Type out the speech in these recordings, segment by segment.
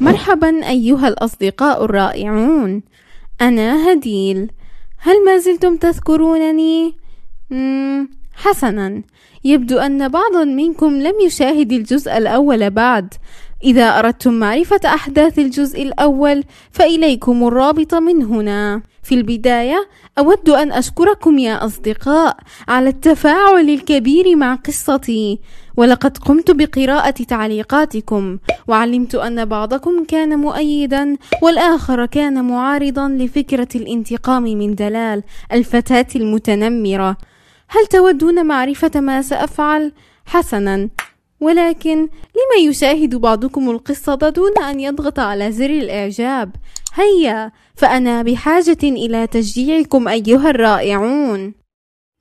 مرحبا أيها الأصدقاء الرائعون، أنا هديل. هل ما زلتم تذكرونني؟ حسنا، يبدو أن بعضا منكم لم يشاهد الجزء الأول بعد. إذا أردتم معرفة أحداث الجزء الأول فإليكم الرابط من هنا. في البداية أود أن أشكركم يا أصدقاء على التفاعل الكبير مع قصتي، ولقد قمت بقراءة تعليقاتكم وعلمت أن بعضكم كان مؤيدا والآخر كان معارضا لفكرة الانتقام من دلال الفتاة المتنمرة. هل تودون معرفة ما سأفعل؟ حسنا، ولكن لما يشاهد بعضكم القصة دون أن يضغط على زر الإعجاب؟ هيا، فأنا بحاجة إلى تشجيعكم أيها الرائعون.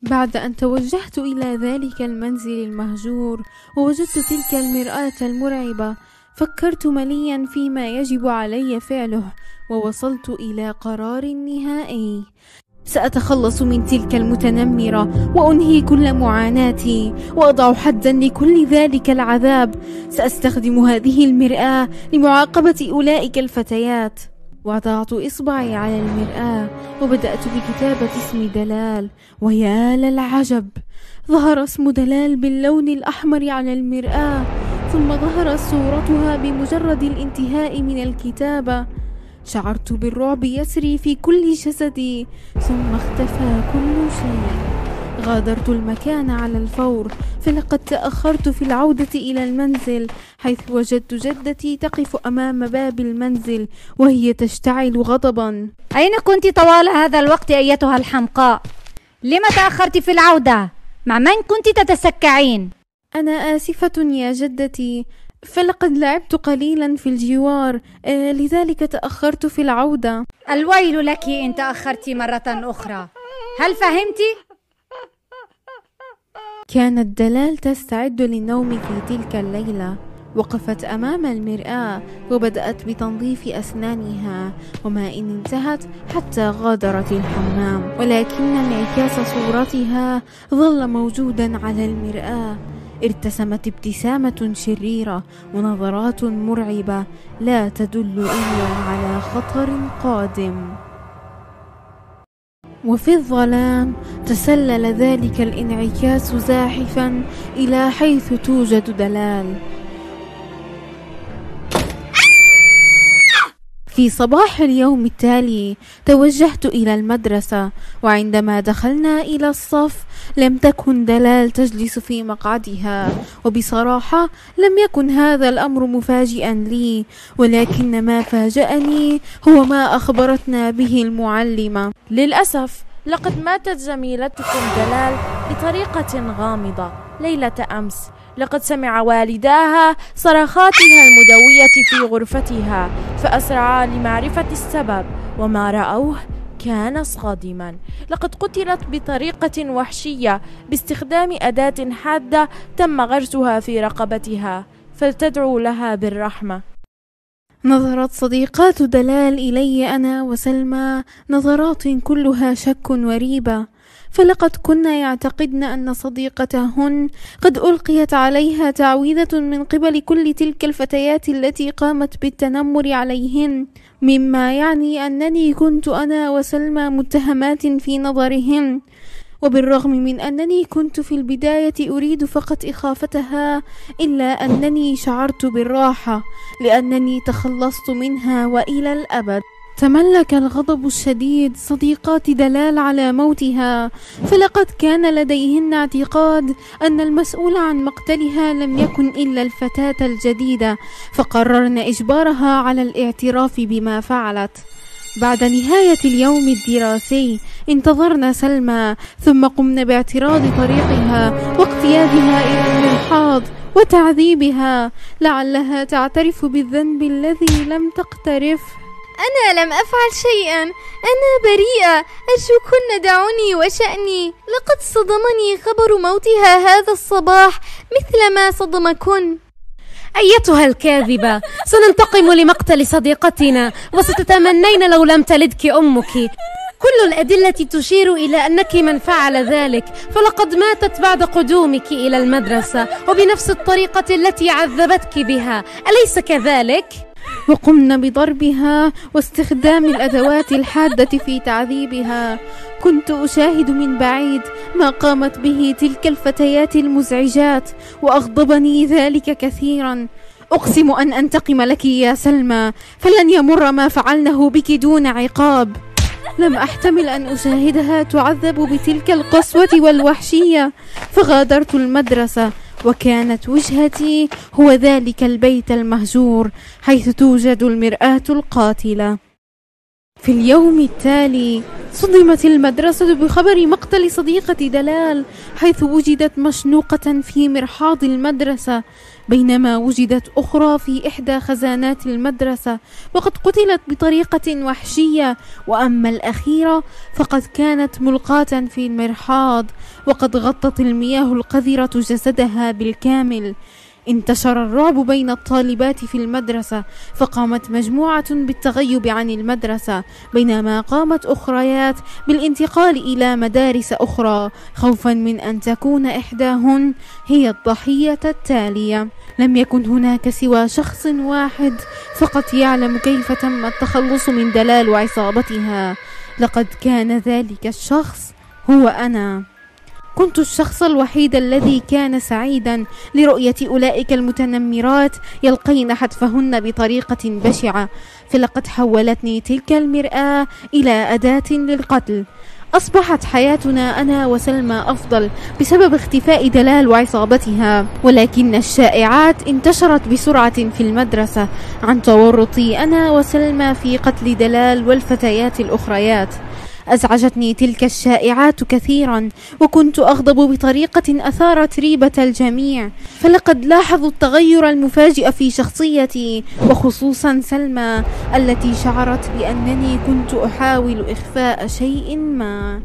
بعد أن توجهت إلى ذلك المنزل المهجور ووجدت تلك المرآة المرعبة، فكرت مليا فيما يجب علي فعله، ووصلت إلى قرار نهائي. سأتخلص من تلك المتنمرة وأنهي كل معاناتي وأضع حدا لكل ذلك العذاب. سأستخدم هذه المرآة لمعاقبة أولئك الفتيات. وضعت إصبعي على المرآة وبدأت بكتابة اسم دلال، ويا للعجب، ظهر اسم دلال باللون الأحمر على المرآة، ثم ظهرت صورتها بمجرد الانتهاء من الكتابة. شعرت بالرعب يسري في كل جسدي، ثم اختفى كل شيء. غادرت المكان على الفور، فلقد تأخرت في العودة إلى المنزل، حيث وجدت جدتي تقف أمام باب المنزل وهي تشتعل غضبا. أين كنت طوال هذا الوقت أيتها الحمقاء؟ لما تأخرت في العودة؟ مع من كنت تتسكعين؟ أنا آسفة يا جدتي، فلقد لعبت قليلا في الجوار، لذلك تأخرت في العودة. الويل لك إن تأخرت مرة أخرى، هل فهمت؟ كانت دلال تستعد للنوم في تلك الليلة. وقفت أمام المرآة وبدأت بتنظيف أسنانها، وما إن انتهت حتى غادرت الحمام، ولكن انعكاس صورتها ظل موجودا على المرآة. ارتسمت ابتسامة شريرة ونظرات مرعبة لا تدل إلا على خطر قادم. وفي الظلام تسلل ذلك الانعكاس زاحفا إلى حيث توجد دلال. في صباح اليوم التالي توجهت إلى المدرسة، وعندما دخلنا إلى الصف لم تكن دلال تجلس في مقعدها. وبصراحة لم يكن هذا الأمر مفاجئا لي، ولكن ما فاجأني هو ما أخبرتنا به المعلمة. للأسف لقد ماتت زميلتكم دلال بطريقة غامضة ليلة أمس. لقد سمع والداها صرخاتها المدوية في غرفتها، فأسرعا لمعرفة السبب، وما رأوه كان صادما. لقد قتلت بطريقة وحشية باستخدام أداة حادة تم غرسها في رقبتها، فلتدعو لها بالرحمة. نظرت صديقات دلال إلي أنا وسلمى نظرات كلها شك وريبة، فلقد كنا يعتقدن أن صديقتهن قد ألقيت عليها تعويذة من قبل كل تلك الفتيات التي قامت بالتنمر عليهن، مما يعني أنني كنت أنا وسلمى متهمات في نظرهن. وبالرغم من أنني كنت في البداية أريد فقط إخافتها، إلا أنني شعرت بالراحة لأنني تخلصت منها وإلى الأبد. تملك الغضب الشديد صديقات دلال على موتها، فلقد كان لديهن اعتقاد أن المسؤول عن مقتلها لم يكن إلا الفتاة الجديدة، فقررن إجبارها على الاعتراف بما فعلت. بعد نهاية اليوم الدراسي انتظرنا سلمى، ثم قمنا باعتراض طريقها واقتيادها إلى الملحاض وتعذيبها لعلها تعترف بالذنب الذي لم تقترفه. أنا لم أفعل شيئا، أنا بريئة، أرجوكن دعوني وشأني. لقد صدمني خبر موتها هذا الصباح مثل ما صدمكن. أيتها الكاذبة، سننتقم لمقتل صديقتنا، وستتمنين لو لم تلدك أمك. كل الأدلة تشير إلى أنك من فعل ذلك، فلقد ماتت بعد قدومك إلى المدرسة وبنفس الطريقة التي عذبتك بها، أليس كذلك؟ وقمن بضربها واستخدام الأدوات الحادة في تعذيبها. كنت أشاهد من بعيد ما قامت به تلك الفتيات المزعجات، وأغضبني ذلك كثيرا. أقسم أن أنتقم لك يا سلمى، فلن يمر ما فعلنه بك دون عقاب. لم أحتمل أن أشاهدها تعذب بتلك القسوة والوحشية، فغادرت المدرسة، وكانت وجهتي هو ذلك البيت المهجور حيث توجد المرآة القاتلة. في اليوم التالي صدمت المدرسة بخبر مقتل صديقة دلال، حيث وجدت مشنوقة في مرحاض المدرسة، بينما وجدت أخرى في إحدى خزانات المدرسة وقد قتلت بطريقة وحشية، وأما الأخيرة فقد كانت ملقاة في المرحاض وقد غطت المياه القذرة جسدها بالكامل. انتشر الرعب بين الطالبات في المدرسة، فقامت مجموعة بالتغيب عن المدرسة، بينما قامت أخريات بالانتقال إلى مدارس أخرى خوفا من أن تكون إحداهن هي الضحية التالية. لم يكن هناك سوى شخص واحد فقط يعلم كيف تم التخلص من دلال وعصابتها. لقد كان ذلك الشخص هو أنا. كنت الشخص الوحيد الذي كان سعيدا لرؤية أولئك المتنمرات يلقين حتفهن بطريقة بشعة، فلقد حولتني تلك المرآة إلى أداة للقتل. أصبحت حياتنا أنا وسلمى أفضل بسبب اختفاء دلال وعصابتها، ولكن الشائعات انتشرت بسرعة في المدرسة عن تورطي أنا وسلمى في قتل دلال والفتيات الأخريات. أزعجتني تلك الشائعات كثيرا، وكنت أغضب بطريقة أثارت ريبة الجميع، فلقد لاحظوا التغير المفاجئ في شخصيتي، وخصوصا سلمى التي شعرت بأنني كنت أحاول إخفاء شيء ما.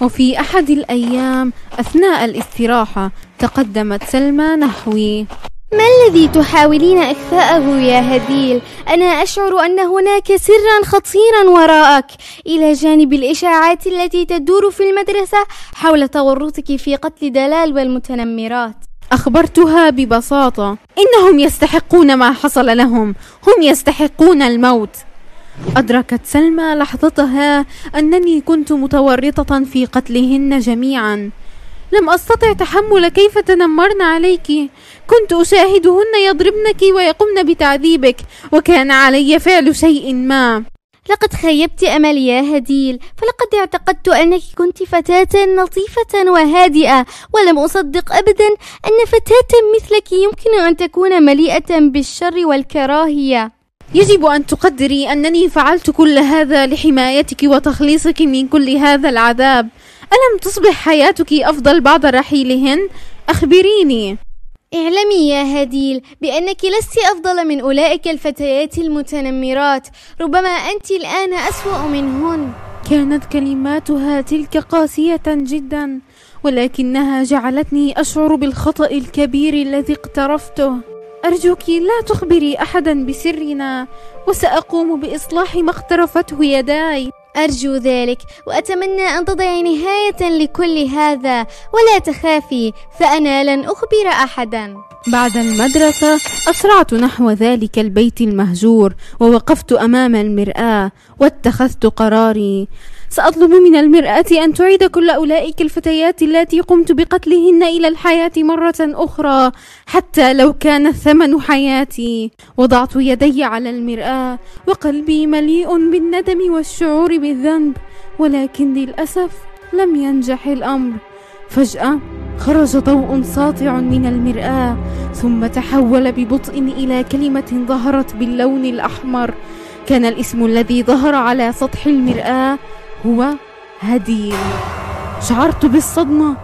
وفي أحد الأيام أثناء الاستراحة تقدمت سلمى نحوي. ما الذي تحاولين إخفاءه يا هديل؟ أنا أشعر أن هناك سرا خطيرا وراءك، إلى جانب الإشاعات التي تدور في المدرسة حول تورطك في قتل دلال والمتنمرات. أخبرتها ببساطة، إنهم يستحقون ما حصل لهم، هم يستحقون الموت. أدركت سلمى لحظتها أنني كنت متورطة في قتلهن جميعا. لم أستطع تحمل كيف تنمرن عليك، كنت أشاهدهن يضربنك ويقمن بتعذيبك، وكان علي فعل شيء ما. لقد خيبت أملي يا هديل، فلقد اعتقدت أنك كنت فتاة لطيفة وهادئة، ولم أصدق أبدا أن فتاة مثلك يمكن أن تكون مليئة بالشر والكراهية. يجب أن تقدري أنني فعلت كل هذا لحمايتك وتخليصك من كل هذا العذاب. ألم تصبح حياتك أفضل بعد رحيلهن؟ أخبريني. اعلمي يا هديل بأنك لست أفضل من أولئك الفتيات المتنمرات، ربما أنت الآن أسوأ منهن. كانت كلماتها تلك قاسية جدا، ولكنها جعلتني أشعر بالخطأ الكبير الذي اقترفته. أرجوك لا تخبري أحدا بسرنا، وسأقوم بإصلاح ما اقترفته يداي. أرجو ذلك، وأتمنى أن تضعي نهاية لكل هذا، ولا تخافي فأنا لن أخبر أحدا. بعد المدرسة أسرعت نحو ذلك البيت المهجور، ووقفت أمام المرآة واتخذت قراري. سأطلب من المرآة أن تعيد كل أولئك الفتيات التي قمت بقتلهن إلى الحياة مرة أخرى، حتى لو كان الثمن حياتي. وضعت يدي على المرآة وقلبي مليء بالندم والشعور بالذنب، ولكن للأسف لم ينجح الأمر. فجأة خرج ضوء ساطع من المرآة، ثم تحول ببطء إلى كلمة ظهرت باللون الأحمر. كان الاسم الذي ظهر على سطح المرآة هو هديل. شعرت بالصدمة،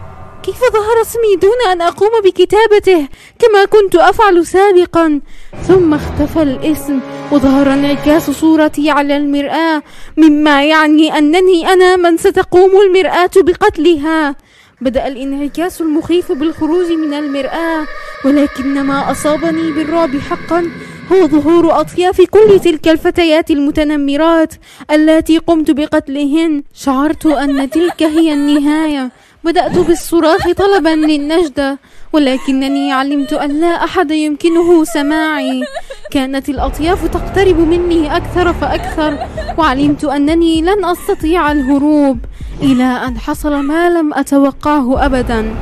كيف ظهر اسمي دون أن أقوم بكتابته كما كنت أفعل سابقا؟ ثم اختفى الاسم وظهر انعكاس صورتي على المرآة، مما يعني أنني أنا من ستقوم المرآة بقتلها. بدأ الانعكاس المخيف بالخروج من المرآة، ولكن ما أصابني بالرعب حقا هو ظهور أطياف كل تلك الفتيات المتنمرات التي قمت بقتلهن. شعرت أن تلك هي النهاية، بدأت بالصراخ طلبا للنجدة، ولكنني علمت أن لا أحد يمكنه سماعي. كانت الأطياف تقترب مني أكثر فأكثر، وعلمت أنني لن أستطيع الهروب، إلى أن حصل ما لم أتوقعه أبدا.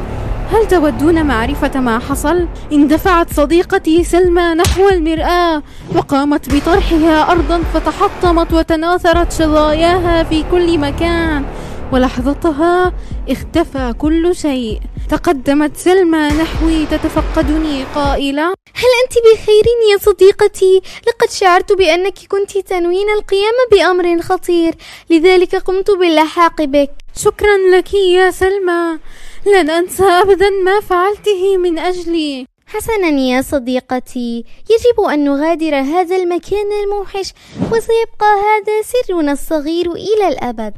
هل تودون معرفة ما حصل؟ اندفعت صديقتي سلمى نحو المرآة، وقامت بطرحها أرضا فتحطمت وتناثرت شظاياها في كل مكان، ولحظتها اختفى كل شيء. تقدمت سلمى نحوي تتفقدني قائلة: هل أنت بخير يا صديقتي؟ لقد شعرت بأنك كنت تنوين القيام بأمر خطير، لذلك قمت باللحاق بك. شكرا لك يا سلمى، لن أنسى أبدا ما فعلته من أجلي. حسنا يا صديقتي، يجب أن نغادر هذا المكان الموحش، وسيبقى هذا سرنا الصغير إلى الأبد.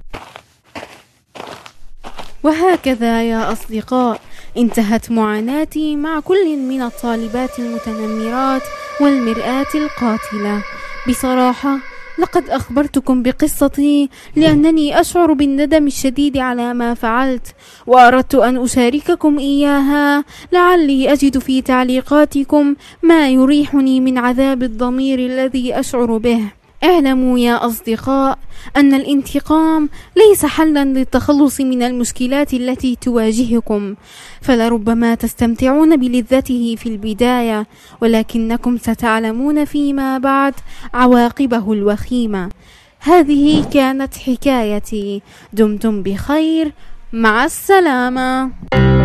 وهكذا يا أصدقاء، انتهت معاناتي مع كل من الطالبات المتنمرات والمرآة القاتلة. بصراحة لقد أخبرتكم بقصتي لأنني أشعر بالندم الشديد على ما فعلت، وأردت أن أشارككم إياها لعلي أجد في تعليقاتكم ما يريحني من عذاب الضمير الذي أشعر به. اعلموا يا أصدقاء أن الانتقام ليس حلا للتخلص من المشكلات التي تواجهكم، فلربما تستمتعون بلذته في البداية، ولكنكم ستعلمون فيما بعد عواقبه الوخيمة. هذه كانت حكايتي، دمتم بخير، مع السلامة.